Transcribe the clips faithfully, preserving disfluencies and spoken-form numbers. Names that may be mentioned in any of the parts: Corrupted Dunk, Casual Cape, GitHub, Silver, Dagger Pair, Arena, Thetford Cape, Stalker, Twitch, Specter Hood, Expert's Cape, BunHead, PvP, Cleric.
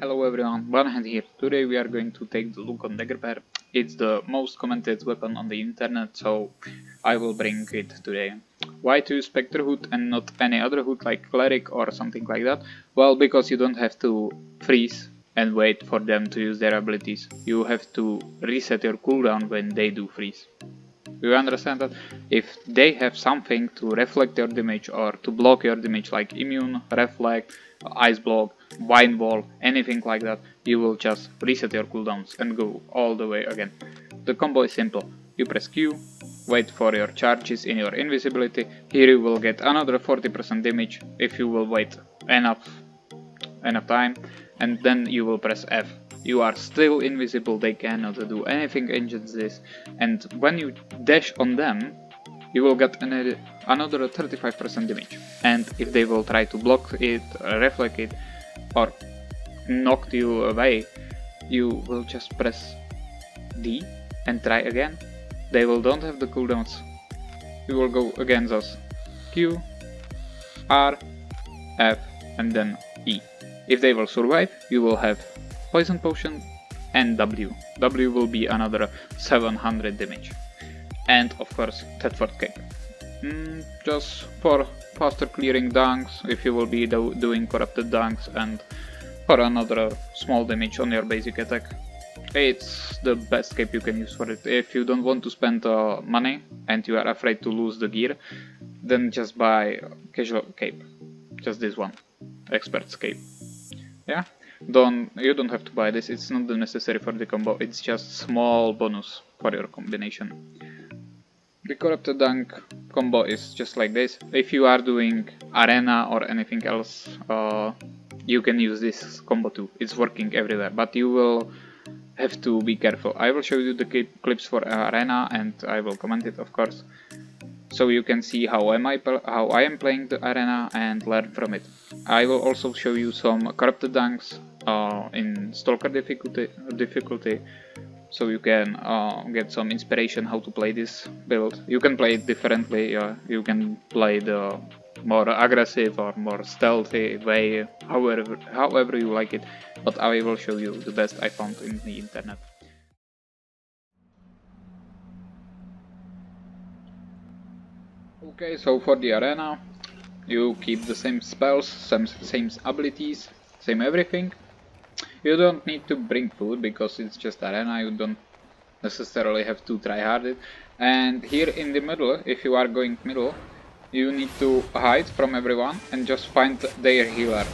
Hello everyone, BunHead here. Today we are going to take the look on Dagger Pair. It's the most commented weapon on the internet, so I will bring it today. Why to use Specter Hood and not any other hood like Cleric or something like that? Well, because you don't have to freeze and wait for them to use their abilities. You have to reset your cooldown when they do freeze. You understand that? If they have something to reflect your damage or to block your damage, like immune, reflect, ice block, bind wall, anything like that, you will just reset your cooldowns and go all the way again. The combo is simple. You press Q, wait for your charges in your invisibility. Here you will get another forty percent damage if you will wait enough, enough time, and then you will press F. You are still invisible, they cannot do anything against this, and when you dash on them, you will get an, another thirty-five percent damage. And if they will try to block it, reflect it, or knock you away, you will just press D and try again. They will don't have the cooldowns. You will go against us. Q, R, F, and then E. If they will survive, you will have poison potion and W. W will be another seven hundred damage. And of course Thetford Cape. Mm, just for faster clearing dunks, if you will be do doing corrupted dunks, and for another small damage on your basic attack. It's the best cape you can use for it. If you don't want to spend uh, money and you are afraid to lose the gear, then just buy Casual Cape. Just this one. Expert's Cape. Yeah? Don't, you don't have to buy this, it's not necessary for the combo, it's just small bonus for your combination. The Corrupted Dunk combo is just like this. If you are doing arena or anything else, uh, you can use this combo too, it's working everywhere, but you will have to be careful. I will show you the clip, clips for arena and I will comment it, of course, so you can see how am I how I am playing the arena and learn from it. I will also show you some Corrupted Dunks Uh, in Stalker difficulty, difficulty, so you can uh, get some inspiration how to play this build. You can play it differently, uh, you can play the more aggressive or more stealthy way, however, however you like it, but I will show you the best I found in the internet. Okay, so for the arena, you keep the same spells, same, same abilities, same everything. You don't need to bring food because it's just arena, you don't necessarily have to try hard it. And here in the middle, if you are going middle, you need to hide from everyone and just find their healer.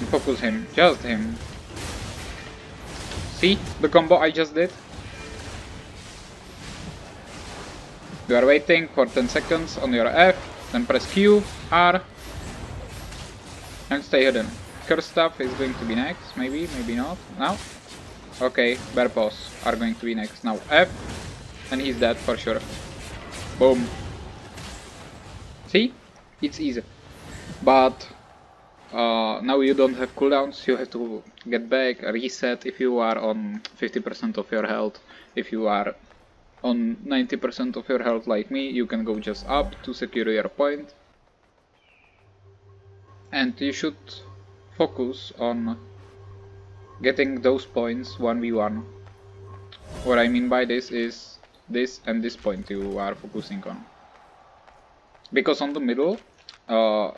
And focus him, just him. See the combo I just did? You are waiting for ten seconds on your F, then press Q, R, and stay hidden. Curse stuff is going to be next, maybe, maybe not, now. Okay, bear paws are going to be next, now F, and he's dead for sure. Boom. See? It's easy. But uh, now you don't have cooldowns, you have to get back, reset if you are on fifty percent of your health. If you are on ninety percent of your health like me, you can go just up to secure your point. And you should focus on getting those points one v one. What I mean by this is this and this point you are focusing on. Because on the middle, uh,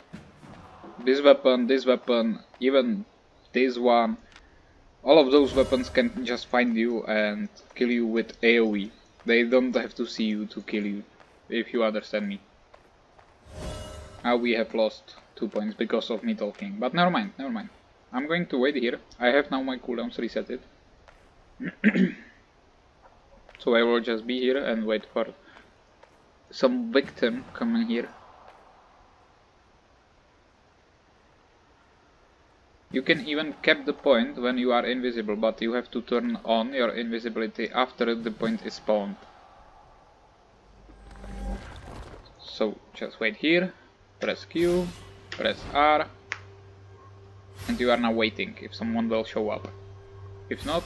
this weapon, this weapon, even this one, all of those weapons can just find you and kill you with AoE. They don't have to see you to kill you, if you understand me. Now we have lost two points because of me talking, but never mind, never mind. I'm going to wait here. I have now my cooldowns resetted. So I will just be here and wait for some victim coming here. You can even cap the point when you are invisible, but you have to turn on your invisibility after the point is spawned. So just wait here, press Q, press R, and you are now waiting if someone will show up. If not,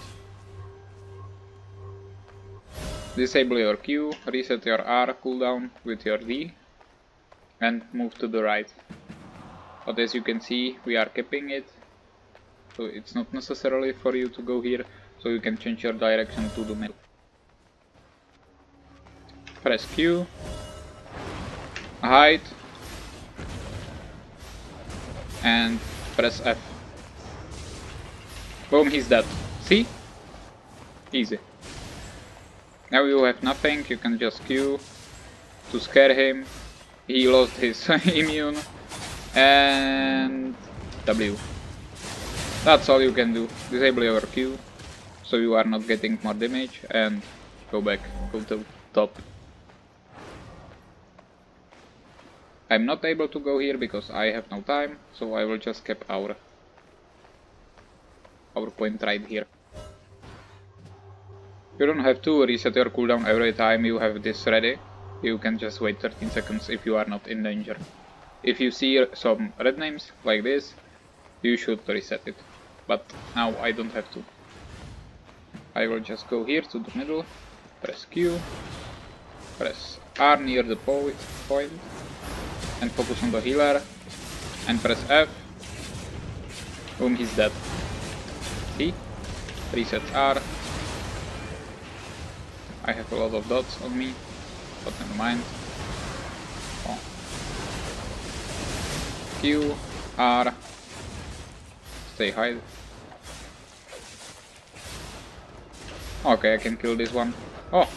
disable your Q, reset your R cooldown with your D, and move to the right. But as you can see, we are keeping it, So it's not necessarily for you to go here, so you can change your direction to the middle. Press Q. Hide. And press F. Boom, he's dead. See? Easy. Now you have nothing, you can just Q to scare him. He lost his immune. And W. That's all you can do. Disable your Q, so you are not getting more damage, and go back, go to top. I'm not able to go here because I have no time, so I will just keep our, our point right here. You don't have to reset your cooldown every time you have this ready, you can just wait thirteen seconds if you are not in danger. If you see some red names like this, you should reset it, but now I don't have to. I will just go here to the middle, press Q, press R near the po point, and focus on the healer, and press F, boom, he's dead. See? Resets R. I have a lot of dots on me, but never mind. Oh. Q, R, stay hide. Okay, I can kill this one. Oh!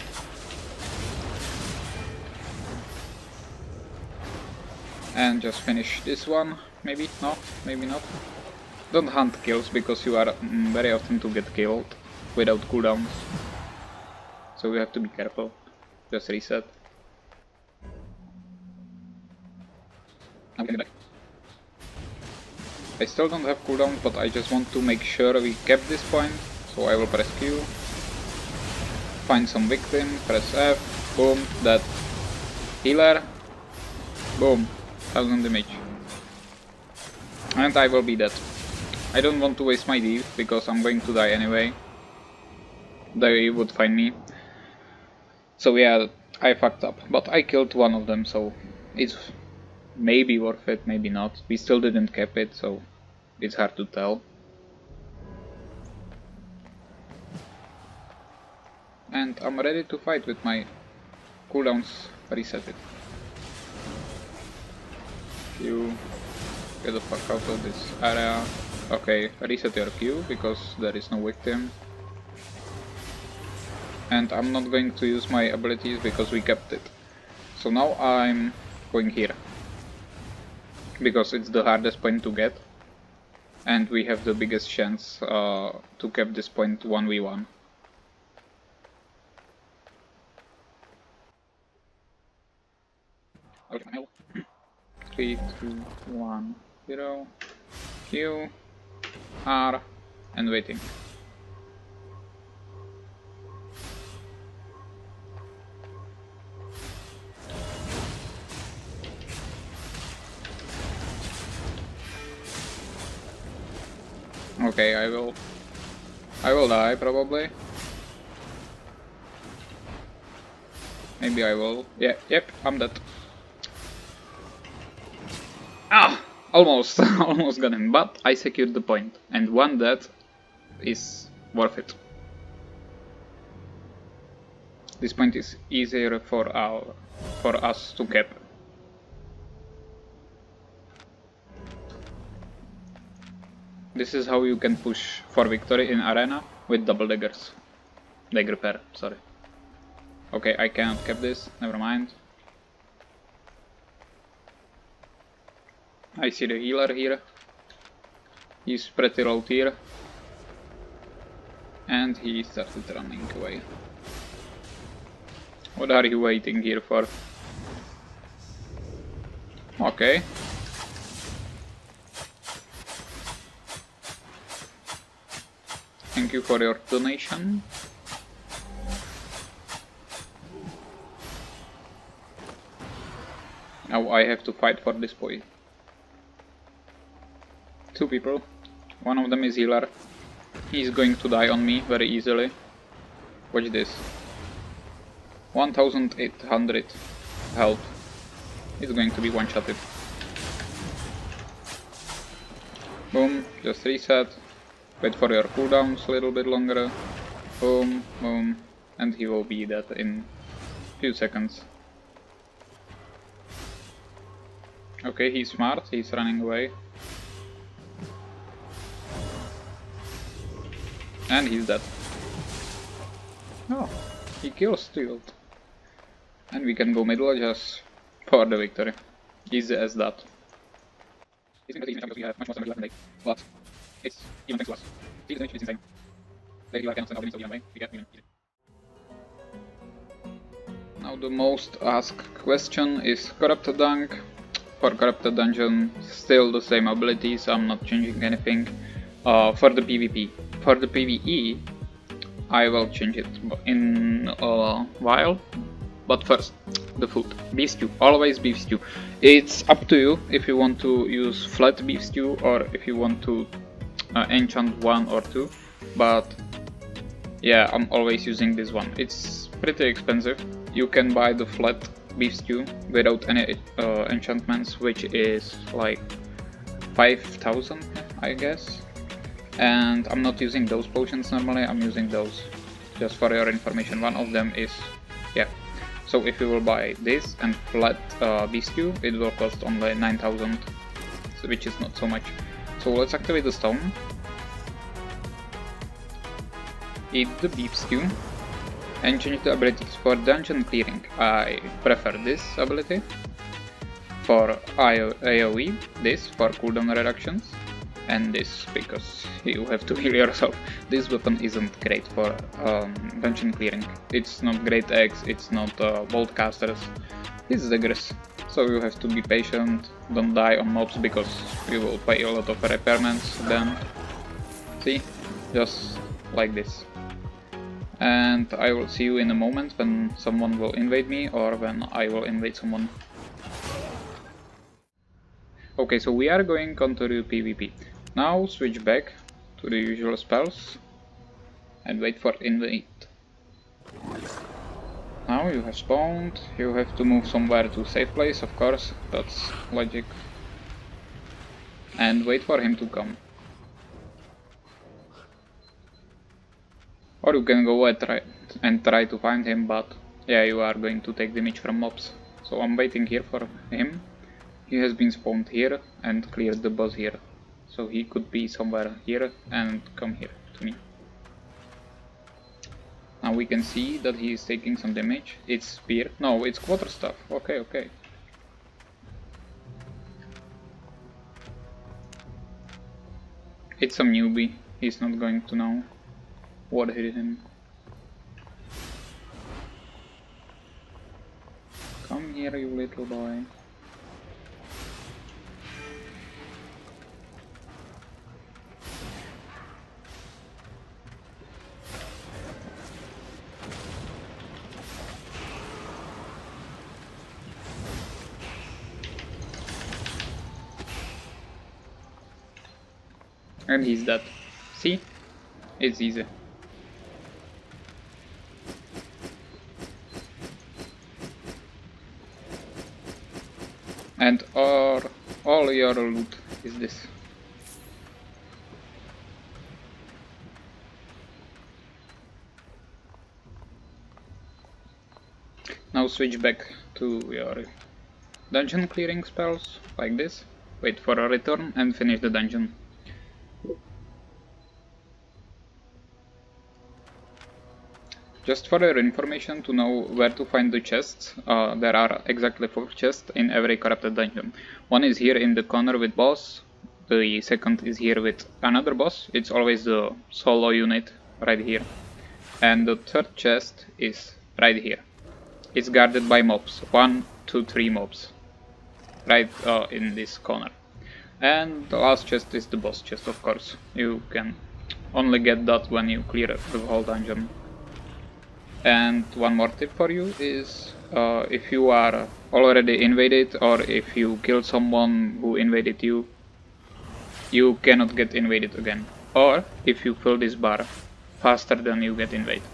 And just finish this one, maybe? No, maybe not. Don't hunt kills, because you are mm, very often to get killed without cooldowns. So you have to be careful. Just reset. I'm getting back. I still don't have cooldown, but I just want to make sure we kept this point, so I will press Q. Find some victim, press F, boom, that healer, boom, one thousand damage. And I will be dead. I don't want to waste my div, because I'm going to die anyway. They would find me. So yeah, I fucked up, but I killed one of them, so it's maybe worth it, maybe not. We still didn't cap it, so it's hard to tell. And I'm ready to fight with my cooldowns reset it. You get the fuck out of this area. Okay, reset your Q because there is no victim. And I'm not going to use my abilities because we kept it. So now I'm going here, because it's the hardest point to get and we have the biggest chance uh, to cap this point one v one. Okay. three, two, one, zero, Q, R, and waiting. Okay, I will, I will die probably. Maybe I will. Yeah, yep, I'm dead. Ah, almost, almost got him, but I secured the point, and one death is worth it. This point is easier for our, for us to cap. This is how you can push for victory in arena with double daggers. Dagger pair, sorry. Okay, I cannot cap this, never mind. I see the healer here. He's pretty low tier. And he started running away. What are you waiting here for? Okay. Thank you for your donation. Now I have to fight for this point. Two people. One of them is healer. He's going to die on me very easily. Watch this. one thousand eight hundred health. It's going to be one-shotted. Boom, just reset. Wait for your cooldowns a little bit longer. Boom, boom, and he will be dead in few seconds. Okay, he's smart, he's running away. And he's dead. Oh, he kills Steeled. And we can go middle just for the victory. Easy as that. We have much more than like, but it's even thanks to us. See the damage is insane. They cannot send out the way, we get even easy. Now the most asked question is Corrupted Dunk. For Corrupted Dungeon, still the same abilities, I'm not changing anything. Uh, for the PvP. For the PvE, I will change it in a while. But first, the food. Beef stew, always beef stew. It's up to you if you want to use flat beef stew or if you want to uh, enchant one or two. But yeah, I'm always using this one. It's pretty expensive. You can buy the flat beef stew without any uh, enchantments, which is like five thousand, I guess. And I'm not using those potions normally, I'm using those. Just for your information, one of them is, yeah. So if you will buy this and flat uh, beef stew, it will cost only nine thousand, which is not so much. So let's activate the stone. Eat the beef stew. And change the abilities. For dungeon clearing, I prefer this ability. For AoE, this for cooldown reductions. And this, because you have to heal yourself. This weapon isn't great for um, dungeon clearing. It's not great eggs, it's not uh, bolt casters. It's daggers. So you have to be patient, don't die on mobs, because you will pay a lot of repairments then. See? Just like this. And I will see you in a moment when someone will invade me or when I will invade someone. Okay, so we are going on to the PvP. Now switch back to the usual spells and wait for invade. Now you have spawned, you have to move somewhere to safe place, of course, that's logic. And wait for him to come. Or you can go and try, and try to find him, but yeah, you are going to take damage from mobs. So I'm waiting here for him. He has been spawned here and cleared the boss here. So he could be somewhere here and come here to me. Now we can see that he is taking some damage. It's spear. No, it's quarterstaff. Okay, okay. It's some newbie. He's not going to know what hit him. Come here, you little boy. And he's dead. See? It's easy. And all, all your loot is this. Now switch back to your dungeon clearing spells, like this. Wait for a return and finish the dungeon. Just for your information, to know where to find the chests, uh, there are exactly four chests in every Corrupted Dungeon. One is here in the corner with boss, the second is here with another boss, it's always the solo unit, right here. And the third chest is right here. It's guarded by mobs, one, two, three mobs, right uh, in this corner. And the last chest is the boss chest, of course. You can only get that when you clear the whole dungeon. And one more tip for you is, uh, if you are already invaded or if you kill someone who invaded you, you cannot get invaded again. Or if you fill this bar faster than you get invaded.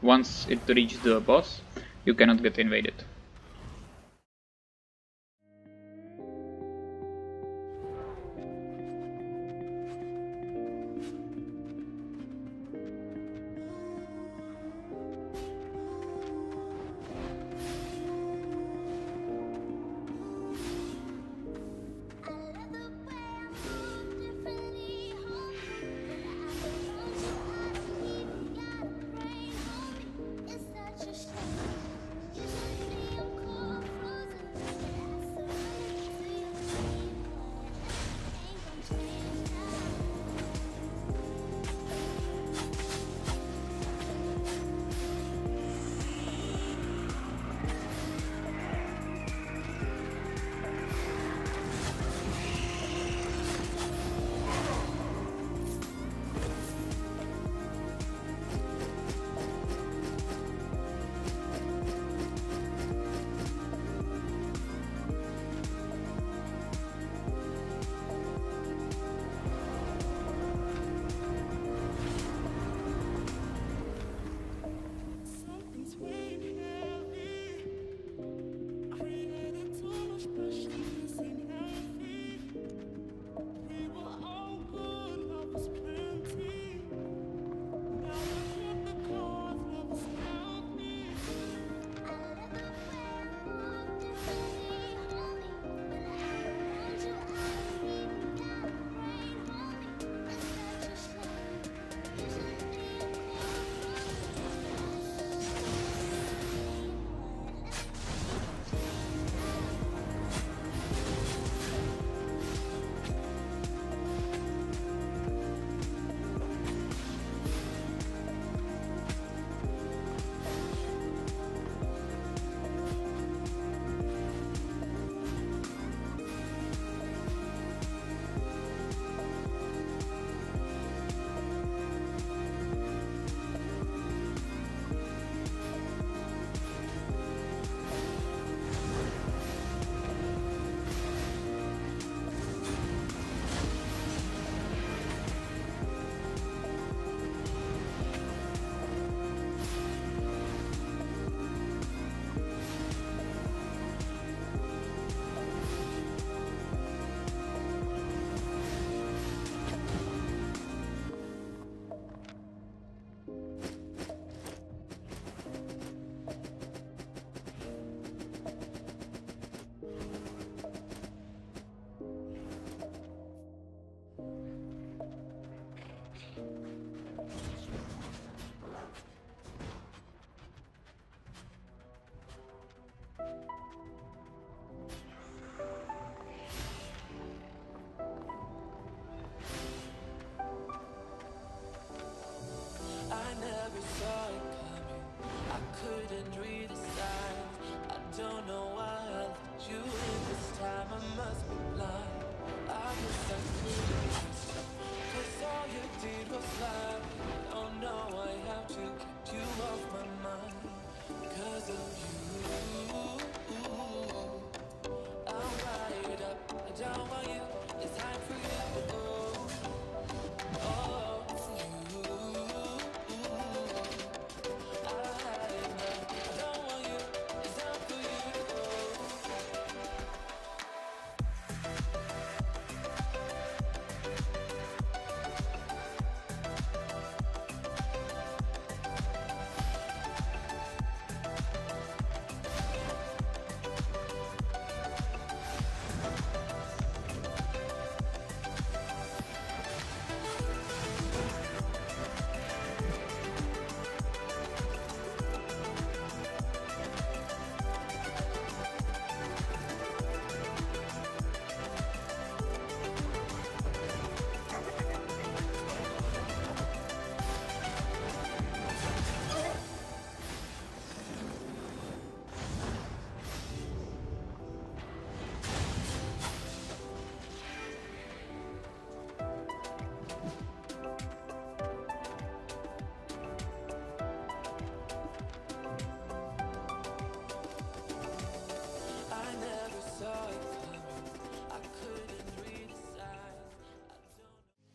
Once it reaches the boss, you cannot get invaded.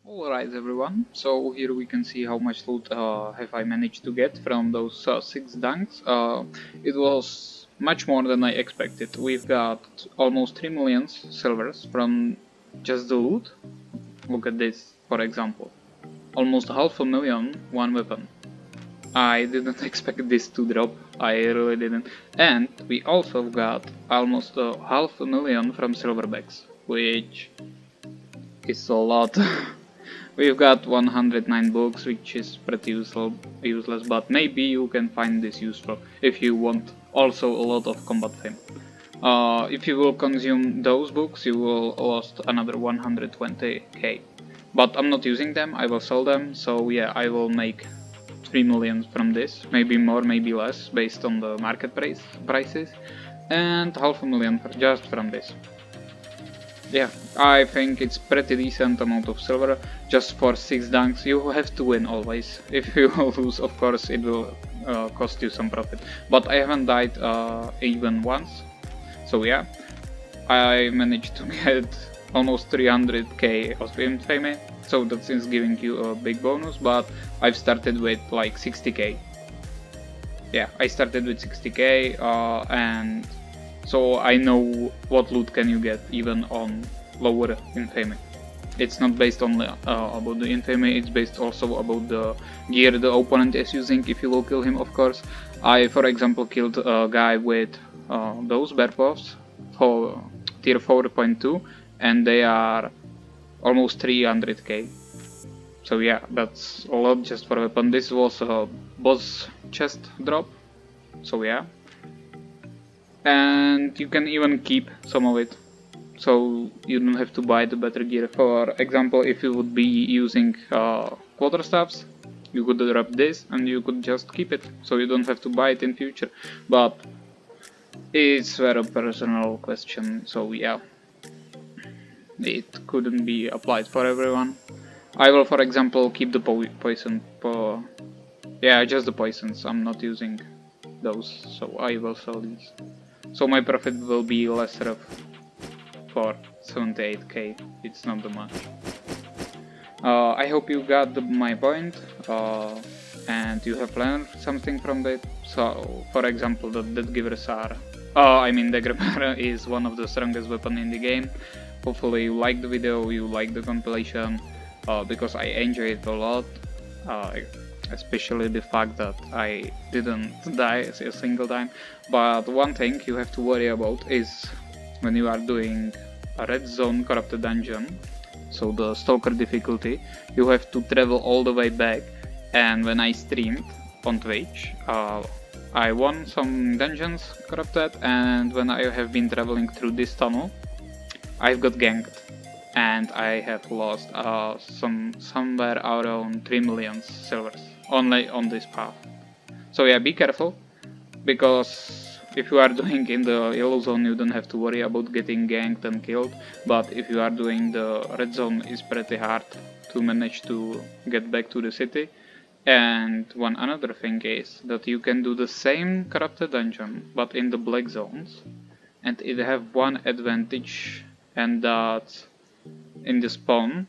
Alright everyone, so here we can see how much loot uh, have I managed to get from those uh, six dunks. Uh, it was much more than I expected. We've got almost three million silvers from just the loot. Look at this, for example. Almost half a million, one weapon. I didn't expect this to drop, I really didn't. And we also got almost uh, half a million from silverbacks, which is a lot. We've got one hundred nine books, which is pretty useful, useless, but maybe you can find this useful if you want also a lot of combat fame. Uh, if you will consume those books, you will lost another one hundred twenty K. But I'm not using them, I will sell them, so yeah, I will make three million from this, maybe more, maybe less, based on the market price, prices, and half a million just from this. Yeah, I think it's pretty decent amount of silver just for six dunks. You have to win always. If you lose, of course, it will uh, cost you some profit. But I haven't died uh, even once, so yeah, I managed to get almost three hundred K Austrian fame, so that is giving you a big bonus. But I've started with like sixty K. Yeah, I started with sixty K uh, and. So I know what loot can you get even on lower infamy. It's not based only uh, about the infamy, it's based also about the gear the opponent is using if you will kill him, of course. I, for example, killed a guy with uh, those bear paws for tier four point two and they are almost three hundred K. So yeah, that's a lot just for weapon. This was a boss chest drop, so yeah. And you can even keep some of it, so you don't have to buy the better gear. For example, if you would be using uh, quarterstaffs, you could drop this and you could just keep it, so you don't have to buy it in future. But it's very personal question, so yeah, it couldn't be applied for everyone. I will, for example, keep the po poison, po yeah, just the poisons. I'm not using those, so I will sell these. So my profit will be lesser for seventy-eight K, it's not that much. Uh, I hope you got the, my point uh, and you have learned something from it. So, for example, the Death Givers are, uh, I mean Dagger Pair is one of the strongest weapons in the game. Hopefully you like the video, you like the compilation, uh, because I enjoy it a lot. Uh, especially the fact that I didn't die a single time. But one thing you have to worry about is when you are doing a red zone corrupted dungeon, so the Stalker difficulty, you have to travel all the way back. And when I streamed on Twitch, uh, I won some dungeons corrupted, and when I have been traveling through this tunnel, I've got ganked and I have lost uh, some somewhere around three million silvers only on this path. So yeah, be careful, because if you are doing in the yellow zone, you don't have to worry about getting ganked and killed, but if you are doing the red zone, it's pretty hard to manage to get back to the city. And one another thing is that you can do the same corrupted dungeon but in the black zones, and it have one advantage, and that's in the spawn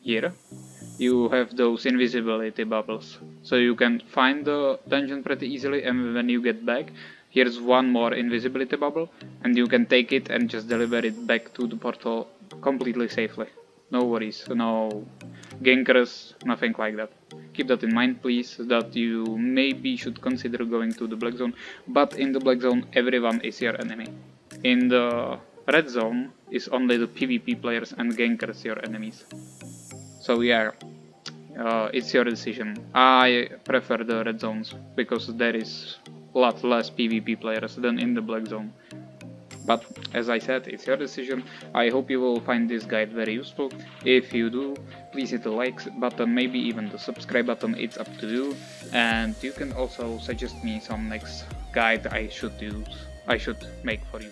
here you have those invisibility bubbles, so you can find the dungeon pretty easily, and when you get back, here's one more invisibility bubble and you can take it and just deliver it back to the portal completely safely. No worries, no gankers, nothing like that. Keep that in mind, please, that you maybe should consider going to the black zone, but in the black zone everyone is your enemy. In the red zone is only the PvP players and gankers your enemies. So yeah, uh, it's your decision. I prefer the red zones because there is a lot less PvP players than in the black zone. But as I said, it's your decision. I hope you will find this guide very useful. If you do, please hit the like button, maybe even the subscribe button, it's up to you. And you can also suggest me some next guide I should use, I should make for you.